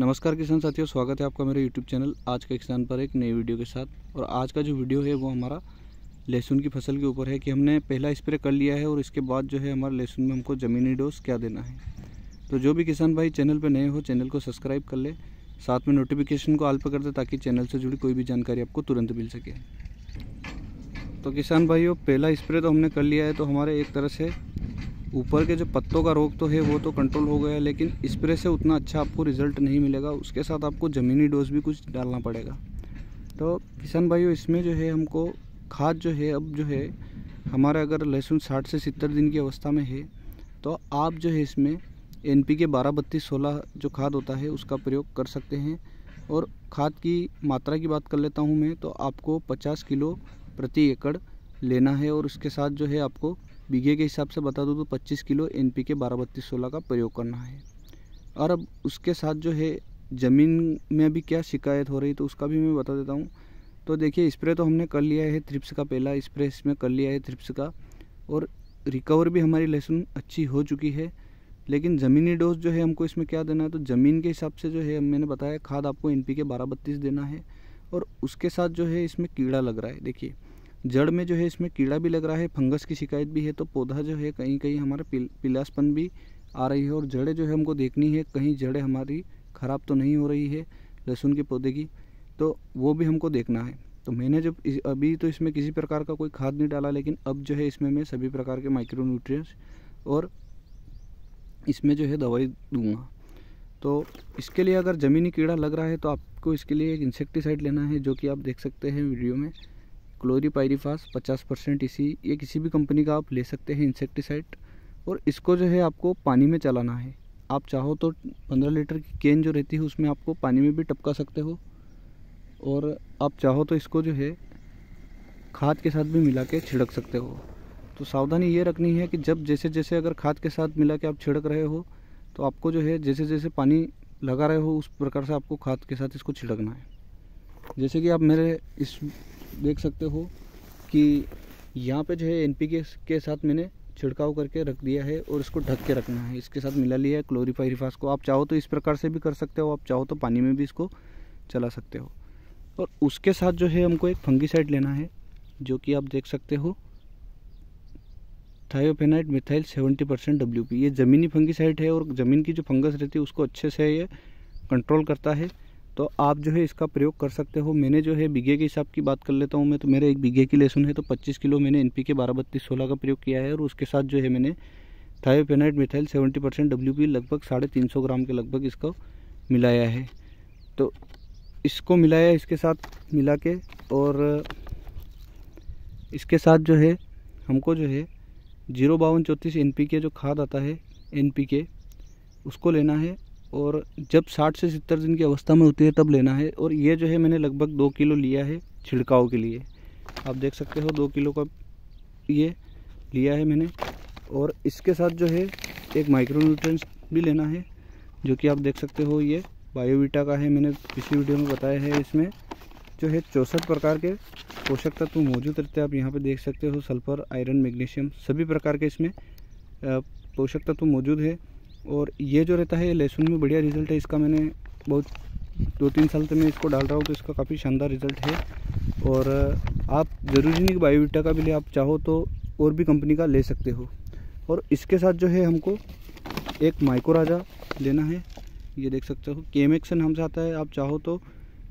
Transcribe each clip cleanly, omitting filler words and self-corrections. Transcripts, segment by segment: नमस्कार किसान साथियों, स्वागत है आपका मेरे YouTube चैनल आज का किसान पर एक नई वीडियो के साथ। और आज का जो वीडियो है वो हमारा लहसुन की फसल के ऊपर है कि हमने पहला स्प्रे कर लिया है और इसके बाद जो है हमारे लहसुन में हमको ज़मीनी डोज क्या देना है। तो जो भी किसान भाई चैनल पर नए हो चैनल को सब्सक्राइब कर ले, साथ में नोटिफिकेशन को ऑल पर कर दे ताकि चैनल से जुड़ी कोई भी जानकारी आपको तुरंत मिल सके। तो किसान भाइयों, पहला स्प्रे तो हमने कर लिया है, तो हमारे एक तरह से ऊपर के जो पत्तों का रोग तो है वो तो कंट्रोल हो गया, लेकिन स्प्रे से उतना अच्छा आपको रिजल्ट नहीं मिलेगा। उसके साथ आपको ज़मीनी डोज भी कुछ डालना पड़ेगा। तो किसान भाइयों, इसमें जो है हमको खाद जो है, अब जो है हमारा अगर लहसुन 60 से 70 दिन की अवस्था में है तो आप जो है इसमें NPK 12-32-16 जो खाद होता है उसका प्रयोग कर सकते हैं। और खाद की मात्रा की बात कर लेता हूँ मैं, तो आपको 50 किलो प्रति एकड़ लेना है। और उसके साथ जो है आपको बीघे के हिसाब से बता दूं तो 25 किलो NPK 12-32-16 का प्रयोग करना है। और अब उसके साथ जो है ज़मीन में भी क्या शिकायत हो रही तो उसका भी मैं बता देता हूं। तो देखिए, स्प्रे तो हमने कर लिया है, थ्रिप्स का पहला स्प्रे इसमें कर लिया है थ्रिप्स का, और रिकवर भी हमारी लहसुन अच्छी हो चुकी है। लेकिन ज़मीनी डोज जो है हमको इसमें क्या देना है, तो ज़मीन के हिसाब से जो है मैंने बताया खाद आपको NPK 12-32 देना है। और उसके साथ जो है इसमें कीड़ा लग रहा है, देखिए जड़ में जो है इसमें कीड़ा भी लग रहा है, फंगस की शिकायत भी है। तो पौधा जो है कहीं कहीं हमारा पीलासपन भी आ रही है। और जड़ें जो है हमको देखनी है कहीं जड़ें हमारी ख़राब तो नहीं हो रही है लहसुन के पौधे की, तो वो भी हमको देखना है। तो मैंने जब अभी तो इसमें किसी प्रकार का कोई खाद नहीं डाला, लेकिन अब जो है इसमें मैं सभी प्रकार के माइक्रोन्यूट्रिएंट्स और इसमें जो है दवाई दूँगा। तो इसके लिए अगर ज़मीनी कीड़ा लग रहा है तो आपको इसके लिए एक इंसेक्टिसाइड लेना है, जो कि आप देख सकते हैं वीडियो में, क्लोरीपाइरिफास 50%। ये किसी भी कंपनी का आप ले सकते हैं इंसेक्टिसाइड। और इसको जो है आपको पानी में चलाना है। आप चाहो तो 15 लीटर की केन जो रहती है उसमें आपको पानी में भी टपका सकते हो, और आप चाहो तो इसको जो है खाद के साथ भी मिला के छिड़क सकते हो। तो सावधानी ये रखनी है कि जब जैसे जैसे अगर खाद के साथ मिला के आप छिड़क रहे हो तो आपको जो है जैसे जैसे पानी लगा रहे हो उस प्रकार से आपको खाद के साथ इसको छिड़कना है। जैसे कि आप मेरे इस देख सकते हो कि यहाँ पे जो है NPK के साथ मैंने छिड़काव करके रख दिया है और इसको ढक के रखना है, इसके साथ मिला लिया है क्लोरीपाइरिफास को। आप चाहो तो इस प्रकार से भी कर सकते हो, आप चाहो तो पानी में भी इसको चला सकते हो। और उसके साथ जो है हमको एक फंगीसाइड लेना है, जो कि आप देख सकते हो थायोफेनाइट मिथाइल 70% WP। ये ज़मीनी फंगीसाइड है और ज़मीन की जो फंगस रहती है उसको अच्छे से ये कंट्रोल करता है। तो आप जो है इसका प्रयोग कर सकते हो। मैंने जो है बीघे के हिसाब की बात कर लेता हूँ मैं, तो मेरे एक बीघे की लहसुन है तो 25 किलो मैंने NPK 12-32-16 का प्रयोग किया है। और उसके साथ जो है मैंने थायोफेनाइट मिथाइल 70% WP लगभग 350 ग्राम के लगभग इसको मिलाया है। तो इसको मिलाया, इसके साथ मिला के, और इसके साथ जो है हमको जो है 05234 NPK जो खाद आता है NPK उसको लेना है। और जब 60 से 70 दिन की अवस्था में होती है तब लेना है। और ये जो है मैंने लगभग 2 किलो लिया है छिड़काव के लिए, आप देख सकते हो 2 किलो का ये लिया है मैंने। और इसके साथ जो है एक माइक्रोन्यूट्रिएंट्स भी लेना है, जो कि आप देख सकते हो ये बायोविटा का है, मैंने पिछली वीडियो में बताया है। इसमें जो है 64 प्रकार के पोषक तत्व मौजूद रहते हैं, आप यहाँ पर देख सकते हो, सल्फर, आयरन, मैग्नीशियम, सभी प्रकार के इसमें पोषक तत्व मौजूद है। और ये जो रहता है लहसुन में बढ़िया रिजल्ट है इसका, मैंने बहुत 2-3 साल से मैं इसको डाल रहा हूँ तो इसका काफ़ी शानदार रिजल्ट है। और आप ज़रूरी नहीं कि बायोविटा का भी ले, आप चाहो तो और भी कंपनी का ले सकते हो। और इसके साथ जो है हमको एक माइकोराजा लेना है, ये देख सकते हो केमेक्सन हमसे आता है, आप चाहो तो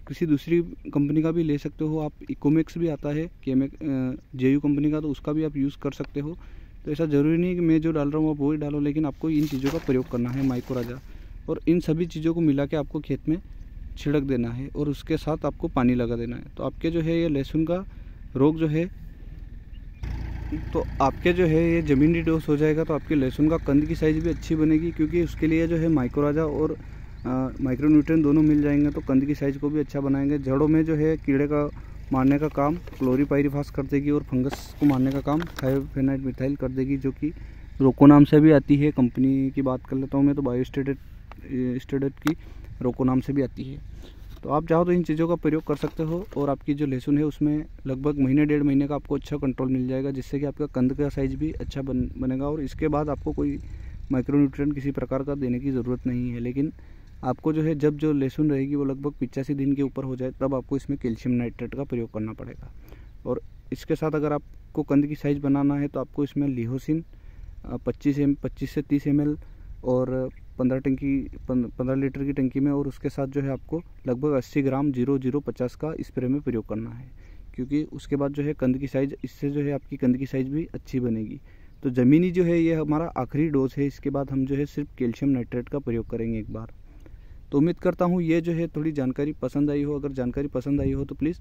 किसी दूसरी कंपनी का भी ले सकते हो। आप इकोमैक्स भी आता है JU कंपनी का, तो उसका भी आप यूज़ कर सकते हो। तो ऐसा ज़रूरी नहीं कि मैं जो डाल रहा हूँ आप वही डालो, लेकिन आपको इन चीज़ों का प्रयोग करना है, माइकोराजा। और इन सभी चीज़ों को मिला के आपको खेत में छिड़क देना है और उसके साथ आपको पानी लगा देना है। तो आपके जो है ये लहसुन का रोग जो है, तो आपके जो है ये ज़मीनी डोज हो जाएगा, तो आपके लहसुन का कंद की साइज़ भी अच्छी बनेगी, क्योंकि उसके लिए जो है माइकोराजा और माइक्रोन्यूट्रिएंट दोनों मिल जाएंगे। तो कंद की साइज़ को भी अच्छा बनाएंगे। जड़ों में जो है कीड़े का मारने का काम क्लोरीपाइरिफास कर देगी, और फंगस को मारने का काम थायोफेनाइट मिथाइल कर देगी, जो कि रोको नाम से भी आती है। कंपनी की बात कर लेता हूँ मैं, तो बायोस्टेडेट की रोको नाम से भी आती है। तो आप चाहो तो इन चीज़ों का प्रयोग कर सकते हो, और आपकी जो लहसुन है उसमें लगभग महीने 1.5 महीने का आपको अच्छा कंट्रोल मिल जाएगा, जिससे कि आपका कंद का साइज़ भी अच्छा बनेगा। और इसके बाद आपको कोई माइक्रोन्यूट्रिएंट किसी प्रकार का देने की ज़रूरत नहीं है। लेकिन आपको जो है जब जो लहसुन रहेगी वो लगभग 85 दिन के ऊपर हो जाए तब आपको इसमें कैल्शियम नाइट्रेट का प्रयोग करना पड़ेगा। और इसके साथ अगर आपको कंद की साइज़ बनाना है तो आपको इसमें लिहोसिन 25 से 30 ml और 15 लीटर की टंकी में और उसके साथ जो है आपको लगभग 80 ग्राम 0050 का स्प्रे में प्रयोग करना है, क्योंकि उसके बाद जो है कंद की साइज़ इससे जो है आपकी कंद की साइज़ भी अच्छी बनेगी। तो ज़मीनी जो है ये हमारा आखिरी डोज है, इसके बाद हम जो है सिर्फ कैल्शियम नाइट्रेट का प्रयोग करेंगे एक बार। तो उम्मीद करता हूँ ये जो है थोड़ी जानकारी पसंद आई हो। अगर जानकारी पसंद आई हो तो प्लीज़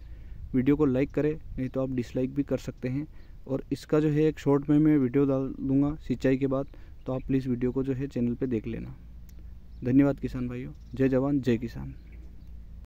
वीडियो को लाइक करें, नहीं तो आप डिसलाइक भी कर सकते हैं। और इसका जो है एक शॉर्ट में मैं वीडियो डाल दूँगा सिंचाई के बाद, तो आप प्लीज़ वीडियो को जो है चैनल पर देख लेना। धन्यवाद किसान भाइयों। जय जवान जय किसान।